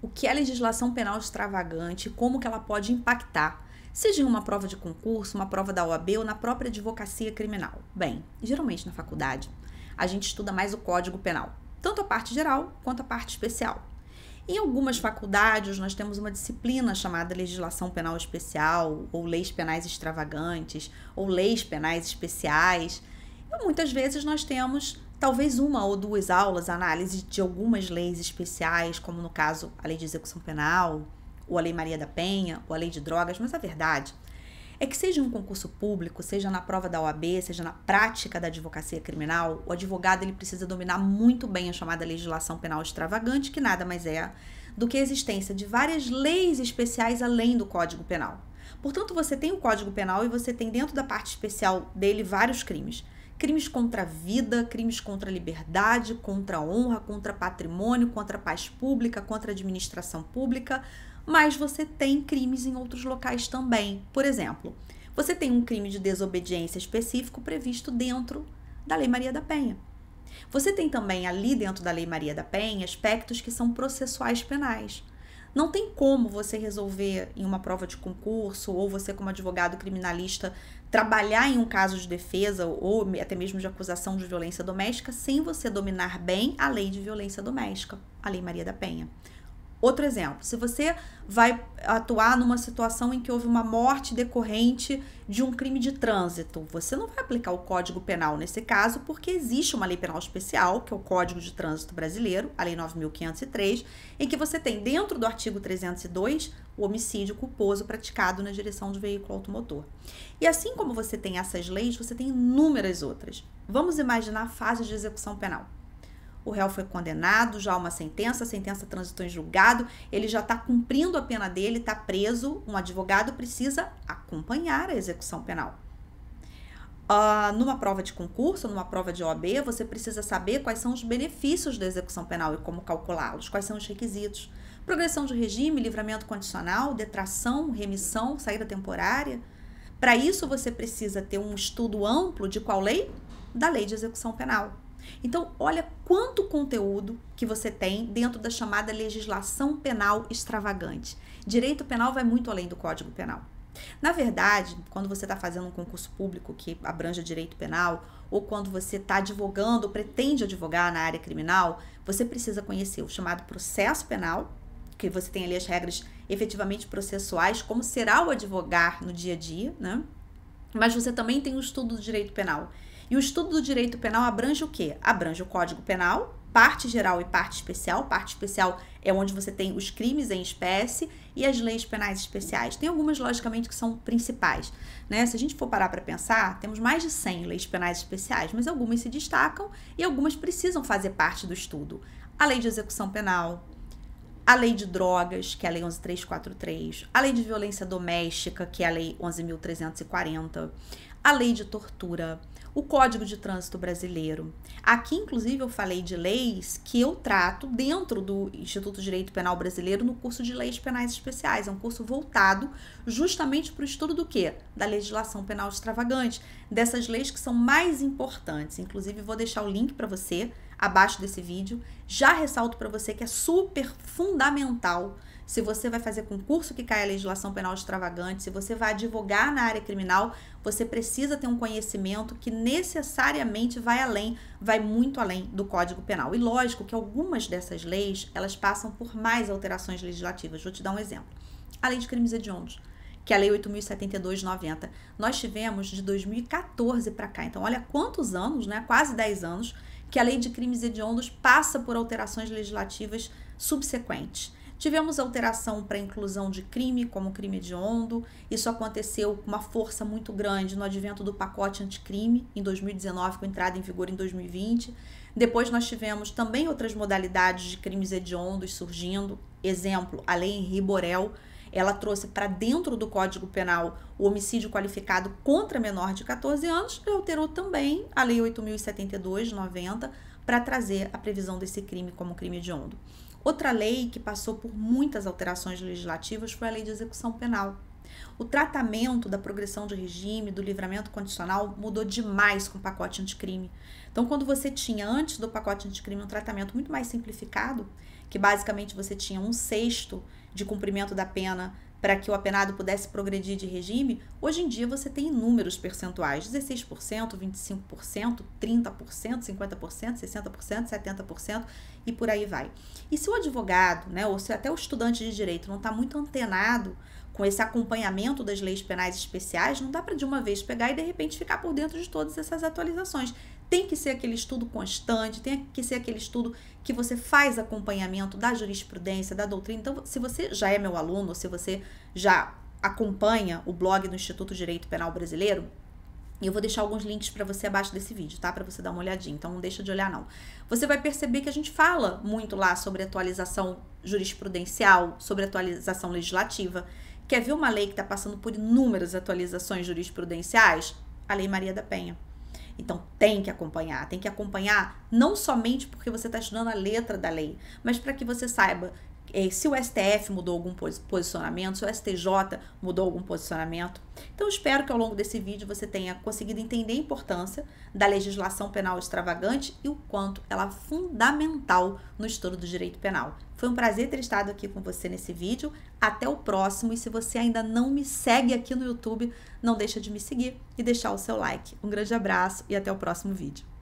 o que é legislação penal extravagante, como que ela pode impactar, seja em uma prova de concurso, uma prova da OAB ou na própria advocacia criminal. Bem, geralmente na faculdade, a gente estuda mais o Código Penal, tanto a parte geral quanto a parte especial. Em algumas faculdades, nós temos uma disciplina chamada legislação penal especial, ou leis penais extravagantes, ou leis penais especiais. E muitas vezes nós temos talvez uma ou duas aulas, análise de algumas leis especiais, como no caso a Lei de Execução Penal, ou a Lei Maria da Penha, ou a Lei de Drogas, mas a verdade é que seja um concurso público, seja na prova da OAB, seja na prática da advocacia criminal, o advogado ele precisa dominar muito bem a chamada legislação penal extravagante, que nada mais é do que a existência de várias leis especiais além do Código Penal. Portanto, você tem o Código Penal e você tem dentro da parte especial dele vários crimes. Crimes contra a vida, crimes contra a liberdade, contra a honra, contra patrimônio, contra a paz pública, contra a administração pública, mas você tem crimes em outros locais também. Por exemplo, você tem um crime de desobediência específico previsto dentro da Lei Maria da Penha. Você tem também ali dentro da Lei Maria da Penha aspectos que são processuais penais. Não tem como você resolver em uma prova de concurso ou você como advogado criminalista trabalhar em um caso de defesa ou até mesmo de acusação de violência doméstica sem você dominar bem a lei de violência doméstica, a Lei Maria da Penha. Outro exemplo, se você vai atuar numa situação em que houve uma morte decorrente de um crime de trânsito, você não vai aplicar o Código Penal nesse caso, porque existe uma lei penal especial, que é o Código de Trânsito Brasileiro, a Lei 9.503, em que você tem dentro do artigo 302 o homicídio culposo praticado na direção de veículo automotor. E assim como você tem essas leis, você tem inúmeras outras. Vamos imaginar a fase de execução penal. O réu foi condenado, já há uma sentença, a sentença transitou em julgado, ele já está cumprindo a pena dele, está preso, um advogado precisa acompanhar a execução penal. Numa prova de concurso, numa prova de OAB, você precisa saber quais são os benefícios da execução penal e como calculá-los, quais são os requisitos. Progressão de regime, livramento condicional, detração, remissão, saída temporária. Para isso, você precisa ter um estudo amplo de qual lei? Da Lei de Execução Penal. Então, olha quanto conteúdo que você tem dentro da chamada legislação penal extravagante. Direito penal vai muito além do Código Penal. Na verdade, quando você está fazendo um concurso público que abrange direito penal, ou quando você está advogando ou pretende advogar na área criminal, você precisa conhecer o chamado processo penal, que você tem ali as regras efetivamente processuais, como será o advogar no dia a dia, né? Mas você também tem o estudo do direito penal. E o estudo do direito penal abrange o quê? Abrange o Código Penal, parte geral e parte especial. Parte especial é onde você tem os crimes em espécie e as leis penais especiais. Tem algumas, logicamente, que são principais, né? Se a gente for parar para pensar, temos mais de 100 leis penais especiais, mas algumas se destacam e algumas precisam fazer parte do estudo. A Lei de Execução Penal, a Lei de Drogas, que é a Lei 11.343, a Lei de Violência Doméstica, que é a Lei 11.340, a Lei de Tortura, o Código de Trânsito Brasileiro. Aqui, inclusive, eu falei de leis que eu trato dentro do Instituto de Direito Penal Brasileiro no curso de Leis Penais Especiais. É um curso voltado justamente para o estudo do quê? Da legislação penal extravagante, dessas leis que são mais importantes. Inclusive, vou deixar o link para você abaixo desse vídeo. Já ressalto para você que é super fundamental se você vai fazer concurso que caia a legislação penal extravagante, se você vai advogar na área criminal, você precisa ter um conhecimento que necessariamente vai além, vai muito além do Código Penal. E lógico que algumas dessas leis, elas passam por mais alterações legislativas. Vou te dar um exemplo. A Lei de Crimes Hediondos, que é a Lei 8.072/90. Nós tivemos de 2014 para cá. Então, olha quantos anos, né? Quase 10 anos, que a Lei de Crimes Hediondos passa por alterações legislativas subsequentes. Tivemos alteração para a inclusão de crime como crime hediondo. Isso aconteceu com uma força muito grande no advento do pacote anticrime em 2019, com entrada em vigor em 2020. Depois nós tivemos também outras modalidades de crimes hediondos surgindo. Exemplo, a Lei em Riborel, ela trouxe para dentro do Código Penal o homicídio qualificado contra menor de 14 anos e alterou também a Lei 8.072/90 para trazer a previsão desse crime como crime hediondo. Outra lei que passou por muitas alterações legislativas foi a Lei de Execução Penal. O tratamento da progressão de regime, do livramento condicional, mudou demais com o pacote anticrime. Então, quando você tinha, antes do pacote anticrime, um tratamento muito mais simplificado, que basicamente você tinha 1/6 de cumprimento da pena para que o apenado pudesse progredir de regime, hoje em dia você tem inúmeros percentuais, 16%, 25%, 30%, 50%, 60%, 70% e por aí vai. E se o advogado, né, ou se até o estudante de direito não está muito antenado com esse acompanhamento das leis penais especiais, não dá para de uma vez pegar e de repente ficar por dentro de todas essas atualizações. Tem que ser aquele estudo constante, tem que ser aquele estudo que você faz acompanhamento da jurisprudência, da doutrina. Então, se você já é meu aluno, se você já acompanha o blog do Instituto de Direito Penal Brasileiro, eu vou deixar alguns links para você abaixo desse vídeo, tá? Para você dar uma olhadinha, então não deixa de olhar não. Você vai perceber que a gente fala muito lá sobre atualização jurisprudencial, sobre atualização legislativa. Quer ver uma lei que está passando por inúmeras atualizações jurisprudenciais? A Lei Maria da Penha. Então tem que acompanhar não somente porque você está estudando a letra da lei, mas para que você saiba se o STF mudou algum posicionamento, se o STJ mudou algum posicionamento. Então, espero que ao longo desse vídeo você tenha conseguido entender a importância da legislação penal extravagante e o quanto ela é fundamental no estudo do direito penal. Foi um prazer ter estado aqui com você nesse vídeo. Até o próximo. E se você ainda não me segue aqui no YouTube, não deixa de me seguir e deixar o seu like. Um grande abraço e até o próximo vídeo.